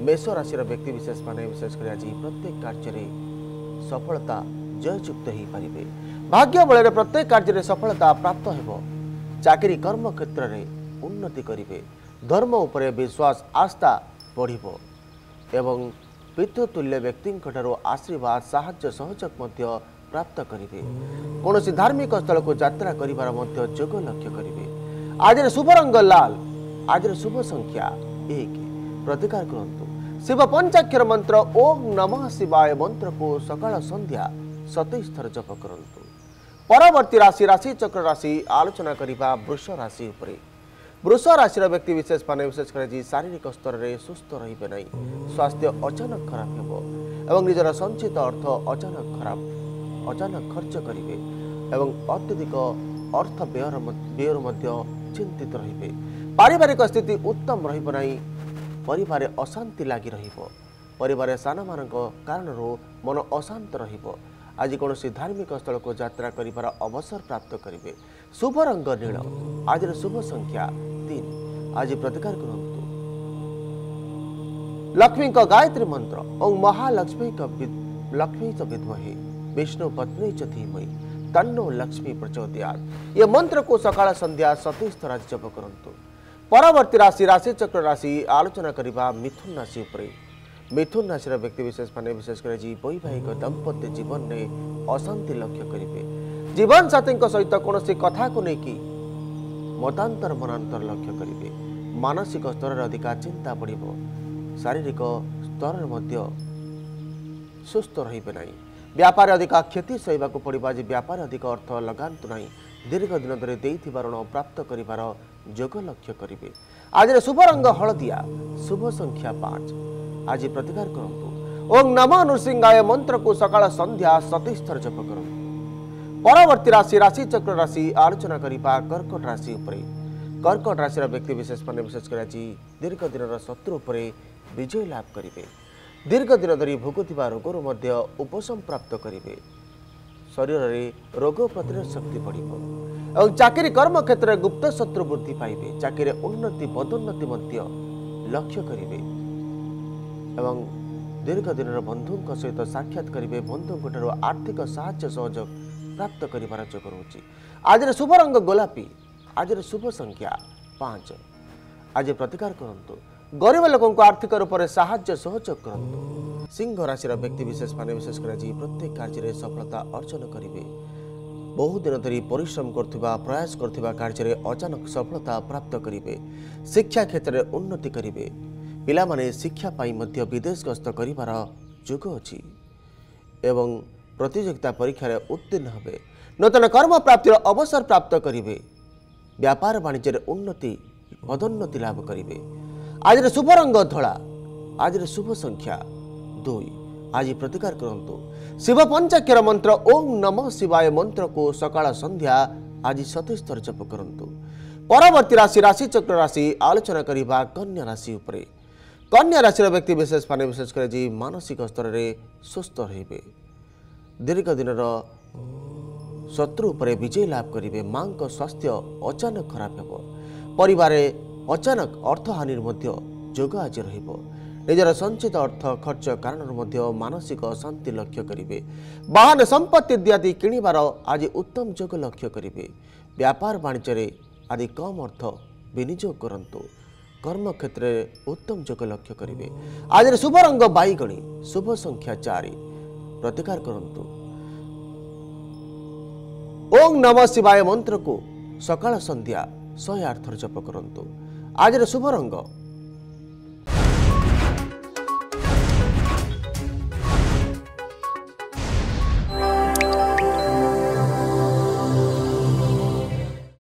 मेष राशि व्यक्ति विशेष माने विशेषकर आज प्रत्येक कार्य सफलता जययुक्त हो पारे। भाग्य बल प्रत्येक कार्य सफलता प्राप्त हो। चाकरी कर्म क्षेत्र में उन्नति करेंगे। धर्म उपर विश्वास आस्था बढ़िबो एवं पितृतुल्य व्यक्ति आशीर्वाद साहाय्य सहयोग प्राप्त करेंगे। कौन धार्मिक स्थल को यात्रा जोग लक्ष्य करेंगे। आज शुभ रंग लाल। आज शुभ संख्या 1। प्रतिकार करंतु शिव पंचाक्षर मंत्र ओम नमः शिवाय मंत्र को सकाळ संध्या 27 थर जप करंतु। परवर्ती राशि राशि चक्र राशि आलोचना करिबा वृष राशि उपरे। वृष राशि व्यक्ति विशेष माने विशेषकर जी शारीरिक स्तर में सुस्थ रहिबे नै। स्वास्थ्य अचानक खराब हेबो एवं निजर संचित अर्थ अचानक खर्च करिबे एवं अत्यधिक अर्थ व्ययर मध्य चिंतित रहिबे। पारिवारिक स्थिति उत्तम रहिबो नै। परिवार अशांति लगी रहिबो। परिवार साना मानको कारणरो मन अशांत रहिबो। आज कौन धार्मिक स्थल को यात्रा करिबार अवसर प्राप्त करेंगे। शुभ रंग नील। आज शुभ संख्या 3। आज प्रतिकार करंतु लक्ष्मी का गायत्री मंत्र और महालक्ष्मी का लक्ष्मी च विद्महे विष्णु पत्नी च धीमहि तन्नो लक्ष्मी प्रचोदयात्। ये मंत्र को सकाळ संध्या 27 थर जप करंतु। परवर्ती राशि राशि चक्र राशि आलोचना करिबा मिथुन राशि उपरे। मिथुन राशि व्यक्ति विशेष माने विशेषकर जी वैवाहिक दंपत्य जीवन में अशांति लक्ष्य करेंगे। जीवन साथी सहित कौन कथा को लेकिन मतांतर मनांतर लक्ष्य करेंगे। मानसिक स्तर अधिक चिंता बढ़ो। शारीरिक स्तर सुस्थ रही ना। व्यापार अधिक क्षति सहवा पड़ो। आज व्यापार अधिक अर्थ लगातु ना। दीर्घ दिन धरे ऋण प्राप्त करिवार जोग लक्ष्य करेंगे। आज शुभ रंग हलदिया। शुभ संख्या 5। आज प्रतिकार करंतु ओम नमः नृसिंहाय मंत्र को सकाळ संध्या 27 थर जप करंतु। परवर्ती राशि राशि चक्र राशि आलोचना करिबा कर्कट राशि उपरे। कर्कट राशि व्यक्ति विशेष माने विशेषकर आज दीर्घ दिन शत्रु उपरे विजय लाभ करेंगे। दीर्घ दिन धरी भोगुवा रोगरू मध्य उपशम प्राप्त करेंगे। शरीर में रोग प्रतिरोध शक्ति बढ़िबो और चाकरी कर्म क्षेत्र में गुप्त शत्रु वृद्धि पाइबे। चाकरी उन्नति पदोन्नति मध्य लक्ष्य करेंगे। दीर्घ दिन बंधुों सहित साक्षात करेंगे। बंधुों आर्थिक साहाय्य सहयोग प्राप्त करिबार जोग रहूची। आज शुभ रंग गोलापी। आज शुभ संख्या 5। आज प्रतिकार करंतु गरीब लोक आर्थिक रूप से साहाय्य सहयोग करंतु। सिंह राशि व्यक्ति विशेष माने विशेषकर आज प्रत्येक कार्य सफलता अर्जन करेंगे। बहुत दिन धरी परिश्रम करथिबा प्रयास करथिबा कार्य अचानक सफलता प्राप्त करेंगे। शिक्षा क्षेत्र में उन्नति करेंगे। पिला माने शिक्षा पाई मध्य विदेश गस्त करिवार जोग अछि एवं प्रतियोगिता परीक्षा रे उत्तीर्ण होबे। नूतन कर्म प्राप्तिर अवसर प्राप्त करेंगे। व्यापार वाणिज्य उन्नति पदोन्नति लाभ करेंगे। आज शुभ रंग धला। आज शुभ संख्या 2। आज प्रतिकार करंतु शिव पंचाक्षर मंत्र ओम नमः शिवाय मंत्र को सकाळ संध्या आज 27 थर जप करंतु। परवर्ती राशि राशि चक्र राशि आलोचना करिबा कन्या राशि उपरे। कन्या राशि व्यक्ति विशेष माने विशेषकर जी मानसिक स्तर में सुस्थ रहिबे। दीर्घ दिन शत्रु उपरे विजय लाभ करेंगे। मां को स्वास्थ्य अचानक खराब हेबो। परिवार अचानक अर्थहानि मध्य जोग आज रहिबो। निजर संचित अर्थ खर्च कारण मानसिक अशांति लक्ष्य करेंगे। वाहन संपत्ति इत्यादि किणिबार आज उत्तम जोग लक्ष्य करेंगे। व्यापार वाणिज्य आदि कम अर्थ विनियोग करंतु। कर्म क्षेत्र में उत्तम जोग लक्ष्य करेंगे। आज शुभ रंग बैगणी। शुभ संख्या 4। प्रतिकार करंतु ओम नमः शिवाय मंत्र को सकाळ संध्या 108 थर जप करंतु। आज शुभ रंग